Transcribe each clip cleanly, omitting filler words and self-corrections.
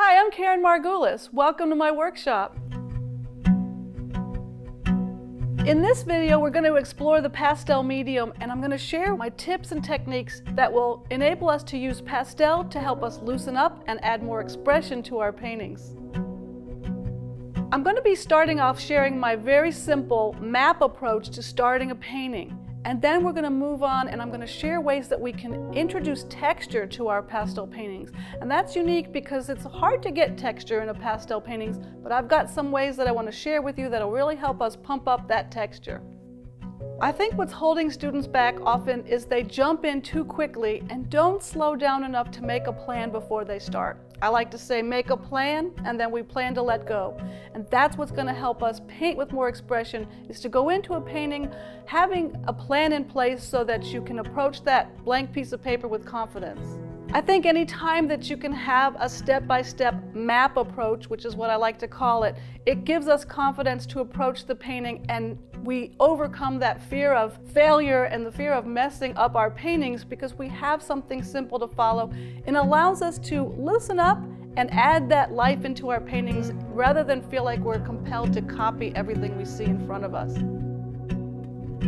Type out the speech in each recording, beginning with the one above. Hi, I'm Karen Margulis. Welcome to my workshop. In this video, we're going to explore the pastel medium, and I'm going to share my tips and techniques that will enable us to use pastel to help us loosen up and add more expression to our paintings. I'm going to be starting off sharing my very simple map approach to starting a painting, and then we're going to move on and I'm going to share ways that we can introduce texture to our pastel paintings. And that's unique because it's hard to get texture in a pastel paintings, but I've got some ways that I want to share with you that'll really help us pump up that texture. I think what's holding students back often is they jump in too quickly and don't slow down enough to make a plan before they start. I like to say make a plan and then we plan to let go. And that's what's going to help us paint with more expression, is to go into a painting having a plan in place so that you can approach that blank piece of paper with confidence. I think any time that you can have a step-by-step map approach, which is what I like to call it, it gives us confidence to approach the painting, and we overcome that fear of failure and the fear of messing up our paintings because we have something simple to follow. It allows us to loosen up and add that life into our paintings rather than feel like we're compelled to copy everything we see in front of us.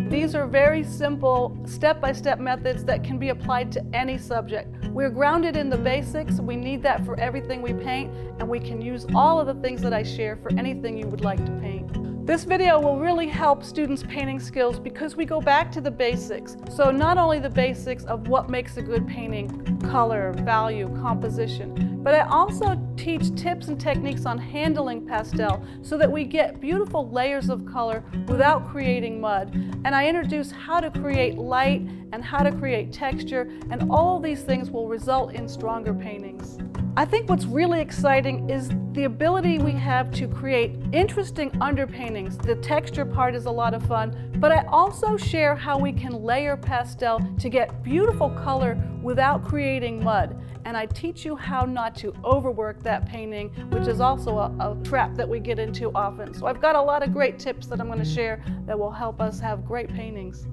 These are very simple step-by-step methods that can be applied to any subject. We're grounded in the basics, we need that for everything we paint, and we can use all of the things that I share for anything you would like to paint. This video will really help students' painting skills because we go back to the basics. So not only the basics of what makes a good painting, color, value, composition, but I also teach tips and techniques on handling pastel so that we get beautiful layers of color without creating mud. And I introduce how to create light and how to create texture, and all these things will result in stronger paintings. I think what's really exciting is the ability we have to create interesting underpaintings. The texture part is a lot of fun, but I also share how we can layer pastel to get beautiful color without creating mud. And I teach you how not to overwork that painting, which is also a trap that we get into often. So I've got a lot of great tips that I'm going to share that will help us have great paintings.